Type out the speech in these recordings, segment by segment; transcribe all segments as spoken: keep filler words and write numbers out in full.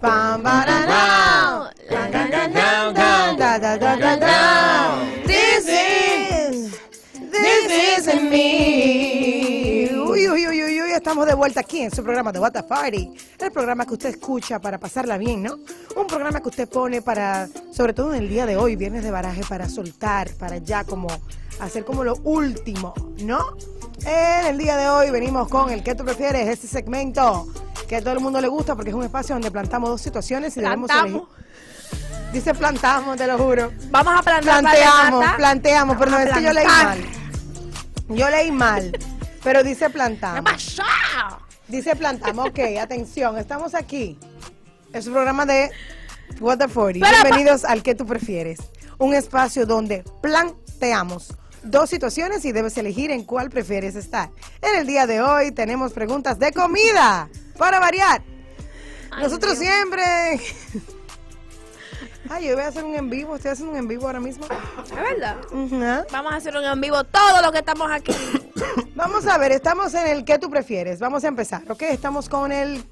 Bam, ba, da, down. Down, down, down, down, down, down, down, down. This is, this is me. Uy, uy, uy, uy, uy, estamos de vuelta aquí en su programa de What the Party. El programa que usted escucha para pasarla bien, ¿no? Un programa que usted pone para, sobre todo en el día de hoy, viernes de baraje, para soltar, para ya como hacer como lo último, ¿no? En el día de hoy venimos con el ¿Qué tú prefieres? Este segmento que a todo el mundo le gusta porque es un espacio donde plantamos dos situaciones y debemos elegir. Dice plantamos, te lo juro. Vamos a plantar. Planteamos, planteamos, pero no es que yo leí mal. Yo leí mal, pero dice plantamos. Dice plantamos, ok, atención, estamos aquí. Es un programa de What the cuarenta. Bienvenidos al ¿Qué tú prefieres? Un espacio donde planteamos dos situaciones y debes elegir en cuál prefieres estar. En el día de hoy tenemos preguntas de comida, para variar. Ay, nosotros Dios. Siempre... Ay, yo voy a hacer un en vivo, estoy haciendo un en vivo ahora mismo. ¿Es verdad? Uh-huh. Vamos a hacer un en vivo todos los que estamos aquí. Vamos a ver, estamos en el ¿Qué tú prefieres? Vamos a empezar, ¿ok? Estamos con el...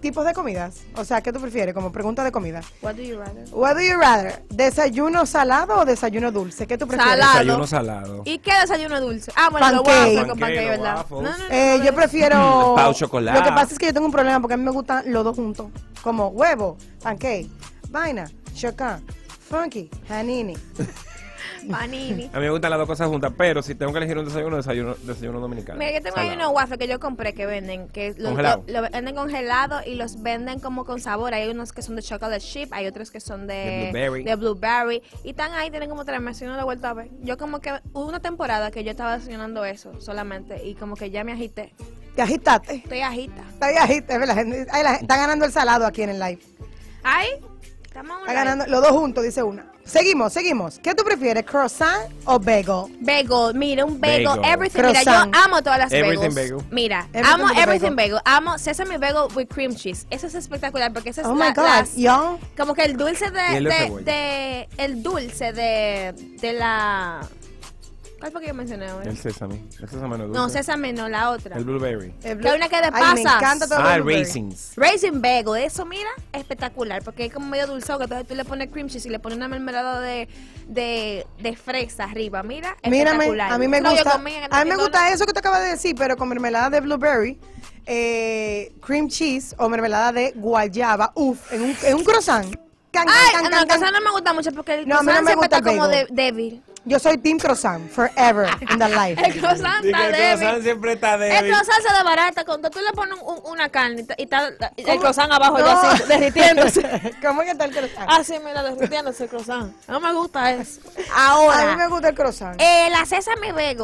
tipos de comidas, o sea, ¿qué tú prefieres? Como pregunta de comida. What do you rather? What do you rather? ¿Desayuno salado o desayuno dulce? ¿Qué tú prefieres? Salado. Desayuno salado. ¿Y qué desayuno dulce? Ah, bueno, lo waffle con pancake, ¿verdad? No, no, no, eh, no, yo prefiero... Pau chocolate. Lo que pasa es que yo tengo un problema porque a mí me gustan los dos juntos. Como huevo, pancake, vaina, chocán, funky, hanini. Panini. A mí me gustan las dos cosas juntas, pero si tengo que elegir un desayuno, desayuno, desayuno dominicano. Mira, yo tengo ahí unos waffles que yo compré que venden, que los lo, lo venden congelados y los venden como con sabor. Hay unos que son de chocolate chip, hay otros que son de, de, blueberry. de blueberry. Y están ahí, tienen como tres meses y no lo he vuelto a ver. Yo como que hubo una temporada que yo estaba desayunando eso solamente y como que ya me agité. ¿Te agitaste? Estoy agita. Estoy agita, la gente, la gente, está ganando el salado aquí en el live. Ay, estamos está ganando, los dos juntos, dice una. Seguimos, seguimos. ¿Qué tú prefieres, croissant o bagel? Bagel, mira, un bagel, bagel. Everything. Croissant. Mira, yo amo todas las everything bagels. Bagel. Mira, everything amo everything bagel. bagel. Amo sesame bagel with cream cheese. Eso es espectacular porque eso es oh la, my God. Las, Young. Como que el dulce de, el de, de el dulce de, de la ¿cuál fue que yo mencioné hoy? El sésame. El sésame no dulce. No, sésame no, la otra. El blueberry. El blue... La una que de pasas. Ay, me encanta todo ah, el raisins. Raisin bagel. Eso, mira, espectacular. Porque es como medio dulzón. Entonces tú le pones cream cheese y le pones una mermelada de, de, de fresa arriba. Mira, espectacular. Mírame, a mí me no, gusta, comí, a mí me gusta eso que te acabas de decir, pero con mermelada de blueberry, eh, cream cheese o mermelada de guayaba. Uf, en un, en un croissant. Can, ay, can, can, no, can, can. El croissant no me gusta mucho porque el no, croissant a mí no me siempre gusta está como de, débil. Yo soy team croissant, forever in the life. El croissant sí, está el débil. El croissant siempre está débil. El croissant se desbarata cuando tú le pones un, una carne y está el croissant abajo no. Ya así, derritiéndose. ¿Cómo que está el croissant? Ah, sí, mira, derritiéndose el croissant. No me gusta eso. Ahora. A mí me gusta el croissant. Eh, la sésame bagel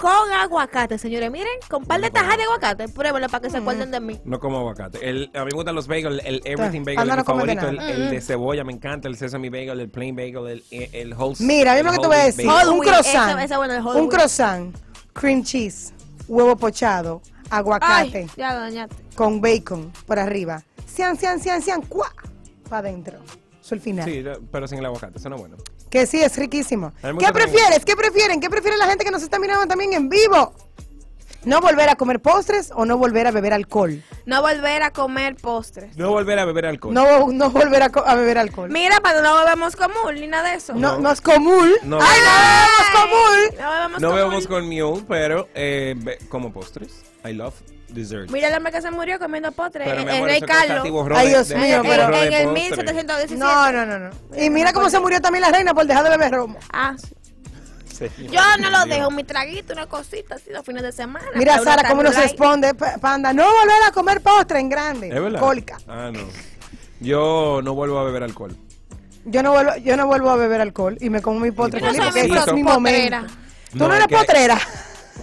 con aguacate, señores. Miren, con un par de tajas de aguacate. Pruébenlo para que se acuerden de mí. No como aguacate. El, a mí me gustan los bagels, el everything bagel, no el favorito, el, el de cebolla, me encanta, el sesame bagel, el plain bagel, el, el whole. Mira, el lo que te voy a decir. Un croissant, esa, esa buena, un croissant, cream cheese, huevo pochado, aguacate. Ay, ya lo dañaste. Con bacon por arriba. Cian, cian, cian, cian, cuá, para adentro. Eso el final. Sí, pero sin el aguacate, eso no es bueno. Que sí, es riquísimo. ¿Qué prefieres? ¿Qué prefieren? ¿Qué prefiere la gente que nos está mirando también en vivo? ¿No volver a comer postres o no volver a beber alcohol? No volver a comer postres. No volver a beber alcohol. No, no volver a, a beber alcohol. Mira, pero no bebemos común, ni nada de eso. No, no, no es común. No, ¡ay, no bebemos común! No bebemos, no común. Bebemos con mule, pero eh, be, como postres. I love dessert. Mira el hombre que se murió comiendo postres. El rey Carlos. Ay, Dios de, mío, de, pero en, en el mil setecientos diecisiete. No, no, no, no. Y mira cómo se murió también la reina por dejar de beber romo. Ah, sí. Señor, yo no lo dejo, mi traguito, una cosita así los fines de semana. Mira, Sara, cómo nos responde, Panda. No volver a comer postre en grande. ¿Es verdad? Colca. Ah, no. Yo no vuelvo a beber alcohol. Yo no vuelvo, yo no vuelvo a beber alcohol y me como mi postre. Yo no soy mi, es mi momento. Tú no, no eres que... potrera.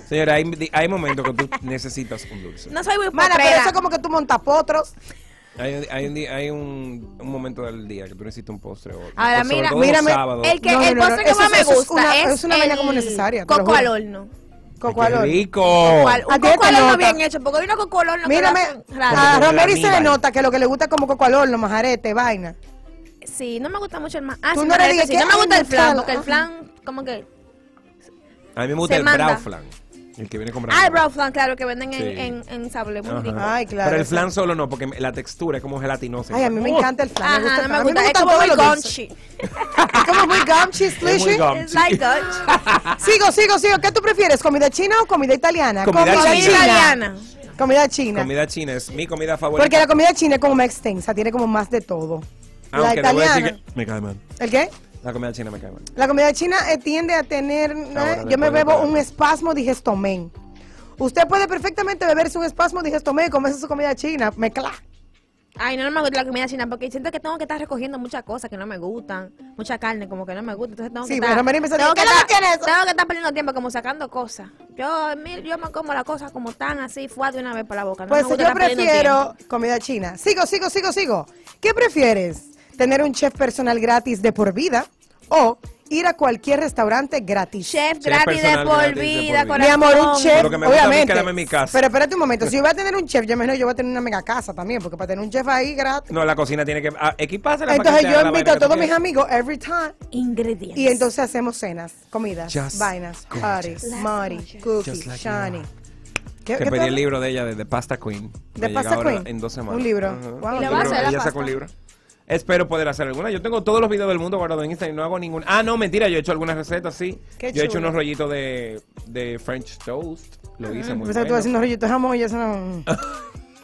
Señora, hay, hay momentos que tú necesitas un dulce. No soy muy mala, pero eso es como que tú montas potros. Hay, hay, un, día, hay un, un momento del día que tú necesitas un postre. O, ahora, o mira, mírame, el, que, no, el postre no, no, que más me gusta es una, es una vaina como necesaria. Coco al horno. Coco al horno. Rico. Coco al horno bien hecho, porque vino coco al horno. Mírame, a Rosmery se le nota que lo que le gusta es como coco al horno, majarete, vaina. Sí, no me gusta mucho el más. Ah, tú sí, no le digas que no me gusta el flan, porque el flan, como que... A mí me gusta el brau flan. El que viene con brazo. Ah, el brown flan, claro, que venden sí. en, en, en sable. Muy rico. Ay, claro. Pero el flan solo no, porque la textura es como gelatinosa. Ay, a mí me encanta el flan. Ajá, me gusta, no me gusta. A mí me gusta. Es como muy gunchy. Es como muy gunchy, slushy. Es like gunchy. Sigo, sigo, sigo. ¿Qué tú prefieres, comida china o comida italiana? Comida, comida china. italiana. Comida china. Comida china es mi comida favorita. Porque la comida china es como más extensa, tiene como más de todo. Ah, la italiana. Que me cae mal. ¿El qué? La comida china me cae mal. La comida china eh, tiende a tener... Ahora, yo me bebo un espasmo digestomén. Usted puede perfectamente beberse un espasmo digestomén y comerse su comida china. Mezcla. Ay, no, no me gusta la comida china porque siento que tengo que estar recogiendo muchas cosas que no me gustan. Mucha carne como que no me gusta. Entonces tengo que sí, estar... Pero me tengo, que estar tengo que estar perdiendo tiempo como sacando cosas. Yo, yo me como las cosas como tan así, fuá de una vez para la boca. No pues me gusta yo prefiero comida china. Sigo, sigo, sigo, sigo. ¿Qué prefieres? ¿Tener un chef personal gratis de por vida o ir a cualquier restaurante gratis? Chef, chef gratis, de por, gratis vida, de por vida, corazón. Mi amor, un chef, pero que me obviamente. Gusta a mí, en mi casa. Pero espérate un momento, si yo voy a tener un chef, yo imagino yo voy a tener una mega casa también, porque para tener un chef ahí gratis. No, la cocina tiene que ah, equiparse. Entonces yo invito a todos mis amigos every time. Ingredientes. Y entonces hacemos cenas, comidas, Just vainas, parties, Mari, cookies, like shiny. ¿Qué, que ¿qué pedí tal? El libro de ella de The Pasta Queen. De Pasta Queen. En dos semanas. Un libro. Uh-huh. Wow. ¿Y la base de la ella sacó un libro? Espero poder hacer alguna. Yo tengo todos los videos del mundo guardados en Instagram y no hago ninguna. Ah, no, mentira. Yo he hecho algunas recetas, sí. Qué yo chulo. He hecho unos rollitos de, de French toast. Lo hice muy bien. O sea, tú vas haciendo rollitos de jamón y eso no...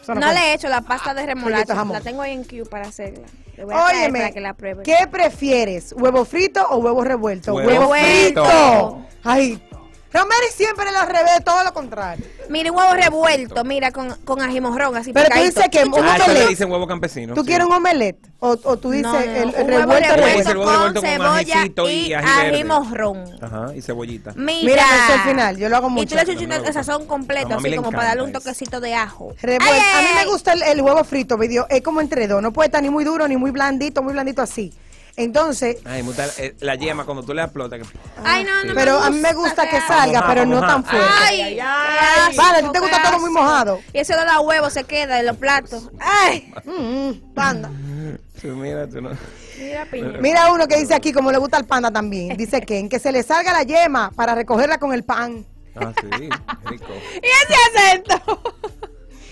Eso no, no le he hecho la pasta de remolacha. La tengo ahí en Q para hacerla. Le voy a Óyeme, para que la pruebe. ¿Qué prefieres? ¿Huevo frito o huevo revuelto? ¡Huevo, huevo frito! frito. Ay, Rosmery siempre en al revés, todo lo contrario. Mira, un huevo revuelto, mira, con, con ajimorrón, así pero picadito. Pero tú dices que un ah, omelette. Dicen huevo campesino. ¿Tú sí. quieres un omelette? O, o tú dices no, no, el, el revuelto, revuelto, revuelto el huevo revuelto con, con cebolla y, y ajimorrón. Ajá, y cebollita. Mira, mira eso al final, yo lo hago mucho. Y tú le echas no, no el sazón completo, no, así como para darle un toquecito de ajo. Revuelto. Ay, ay, ay. A mí me gusta el, el huevo frito, video. Es como entre dos, no puede estar ni muy duro, ni muy blandito, muy blandito así. Entonces... Ay, muta, eh, la yema cuando tú le explotas. Que... Ay, no, no. Pero a mí me gusta que salga, moja, pero moja. no tan fuerte. Ay, ay, ay. Vale, a ti te gusta todo muy mojado. Y eso de los huevos se queda en los platos. Ay, mm, panda. Sí, mira, tú no. Mira, Piña. Mira uno que dice aquí, como le gusta al panda también. Dice que en que se le salga la yema para recogerla con el pan. Ah, sí, rico. Y ese acento.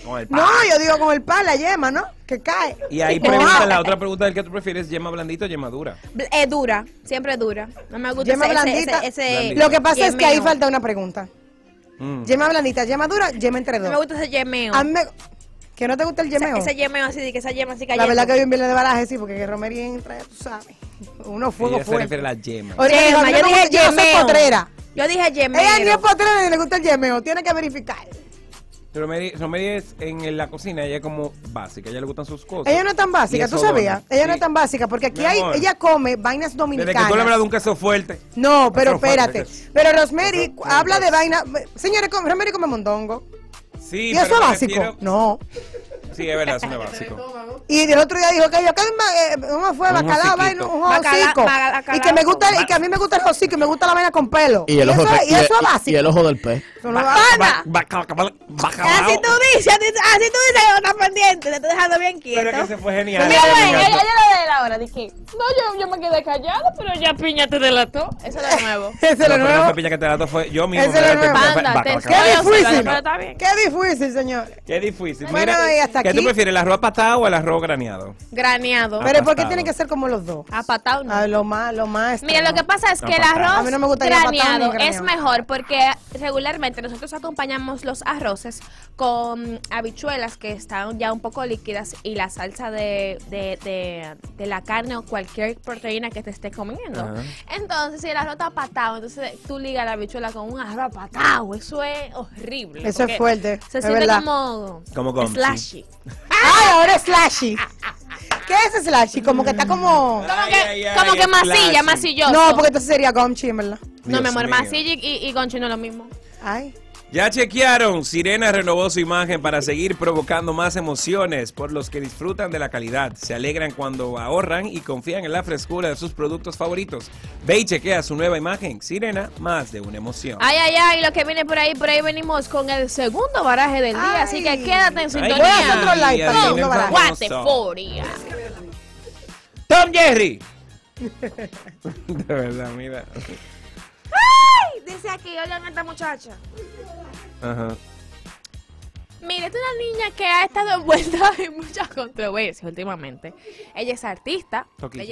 Con el pan. No, yo digo con el pan, la yema, ¿no? Que cae. Y ahí pregunta, la otra pregunta del que tú prefieres, ¿yema blandita o yema dura? Eh, dura, siempre dura. No me gusta yema ese, blandita. Ese, ese, blandita. Lo que pasa yemeo. es que ahí falta una pregunta. Mm. Yema blandita, yema dura, yema entre dos. No me gusta ese yemeo. A mí me... ¿Que no te gusta el yemeo? Ese, ese yemeo así, que esa yema así cayendo. La verdad que hoy un viernes de baraje, sí, porque Rosmery entra, tú sabes. Uno fuego fuerte. Yo se refiere a la yema. Oye, yema, yo, yo dije yemeo. Yo soy potrera. Yo dije yemeo. Ella ni es potrera ni le gusta el yemeo, tiene que verificar. Rosmery es en la cocina, ella es como básica, a ella le gustan sus cosas. Ella no es tan básica, ¿tú sabías? Ella sí. no es tan básica, porque aquí hay, ella come vainas dominicanas. Desde que tú le hablas de un queso fuerte. No, pero espérate. Pero Rosmery habla de vainas... Señores, Rosmery come mondongo. Sí, ¿y eso es básico? Refiero... No. Sí, es verdad, eso no es básico. Y el otro día dijo que yo acá uno fue bacalao, vaina, un hocico. Y que me gusta, y que a mí me gusta el hocico, y me gusta la vaina con pelo. Y, el ojo eso, de, y eso es básico. Y el ojo del pez. ¡Pana! Así tú dices, así tú dices que no estás pendiente, te estoy dejando bien quieto. Pero que se fue genial. Mira, bueno, ella lo de la hora, dije, no, yo, yo me quedé callada, pero ya Piña te delató. Eso es lo nuevo. Eso es lo nuevo. La Piña que te delató fue yo mismo. Eso es lo nuevo. Qué difícil, qué difícil, señor. Qué difícil. Bueno, y hasta aquí. ¿Qué tú prefieres, el arroz apatado o el arroz graneado? Graneado. Pero ¿por qué tiene que ser como los dos? Apatado no. Ah, lo más, lo más. Mira, lo que pasa es que el arroz graneado es mejor porque regularmente nosotros acompañamos los arroces con habichuelas que están ya un poco líquidas y la salsa de, de, de, de la carne o cualquier proteína que te esté comiendo. Uh-huh. Entonces, si el arroz está patado, entonces tú ligas la habichuela con un arroz patado. Eso es horrible. Eso es fuerte. Se es siente verdad. como, como con, slashy. Sí. ¡Ay, ahora es slashy! ¿Qué es slashy? Como que está como... Como ay, que, ay, ay, como que masilla, masilloso. No, porque entonces sería gomchi, ¿verdad? No, mi amor, masilla y, y gomchi no es lo mismo. Ay. Ya chequearon, Sirena renovó su imagen para seguir provocando más emociones por los que disfrutan de la calidad, se alegran cuando ahorran y confían en la frescura de sus productos favoritos. Ve y chequea su nueva imagen, Sirena, más de una emoción. Ay, ay, ay, lo que viene por ahí, por ahí venimos con el segundo baraje del día, ay, así que quédate en sintonía. Ay, voy a hacer otro like para el segundo baraje. Guateforia. Tom Jerry. De verdad, mira. ¡Ay! dice aquí, oigan a esta muchacha. Ajá. Mira, es una niña que ha estado envuelta en muchas controversias últimamente. Ella es artista. Ella,